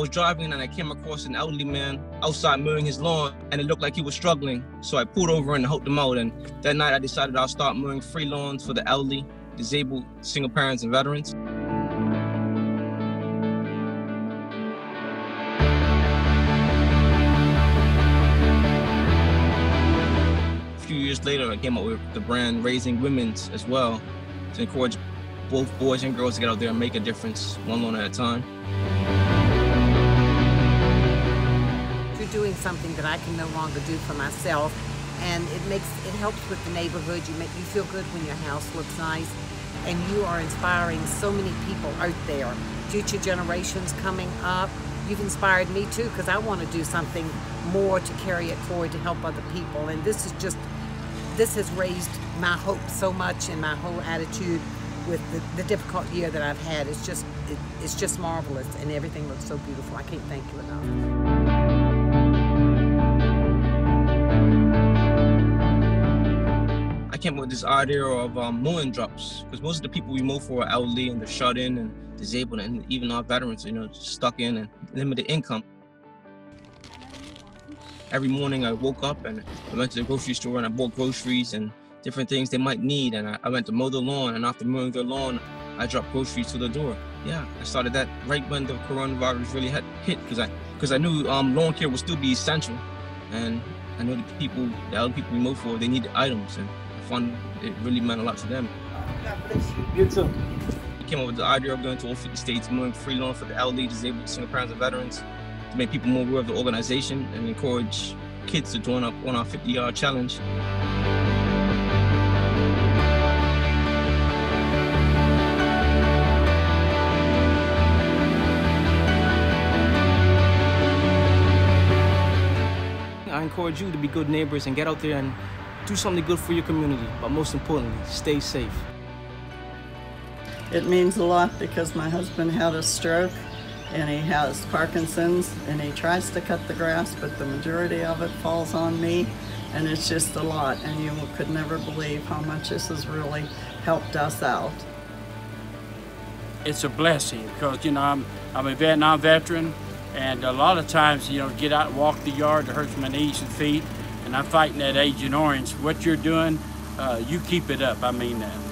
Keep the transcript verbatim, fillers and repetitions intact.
was driving and I came across an elderly man outside mowing his lawn, and it looked like he was struggling. So I pulled over and helped him out. And that night I decided I'll start mowing free lawns for the elderly, disabled, single parents, and veterans. A few years later, I came up with the brand Raising Women's as well, to encourage both boys and girls to get out there and make a difference, one lawn at a time. You're doing something that I can no longer do for myself, and it makes it helps with the neighborhood. You make you feel good when your house looks nice, and you are inspiring so many people out there. Future generations coming up. You've inspired me too, because I want to do something more to carry it forward to help other people. And this is just this has raised my hope so much and my whole attitude. With the, the difficult year that I've had, it's just it, it's just marvelous, and everything looks so beautiful. I can't thank you enough. I came up with this idea of um, mowing drops, because most of the people we mow for are elderly and they're shut in and disabled, and even our veterans, you know, stuck in and limited income. Every morning I woke up and I went to the grocery store and I bought groceries and different things they might need. And I, I went to mow the lawn, and after mowing the lawn, I dropped groceries to the door. Yeah, I started that right when the coronavirus really had hit, because I, because I knew um, lawn care would still be essential. And I know the people, the other people we mow for, they needed items, and I found it really meant a lot to them. God bless you. You too. I came up with the idea of going to all fifty states, mowing free lawn for the elderly, disabled, single parents, and veterans, to make people more aware of the organization and encourage kids to join up on our fifty yard challenge. I encourage you to be good neighbors and get out there and do something good for your community, but most importantly, stay safe. It means a lot, because my husband had a stroke and he has Parkinson's, and he tries to cut the grass, but the majority of it falls on me, and it's just a lot, and you could never believe how much this has really helped us out. It's a blessing, because, you know, I'm, I'm a Vietnam veteran. And a lot of times, you know, get out and walk the yard, it hurts my knees and feet. And I'm fighting that Agent Orange. What you're doing, uh, you keep it up. I mean that.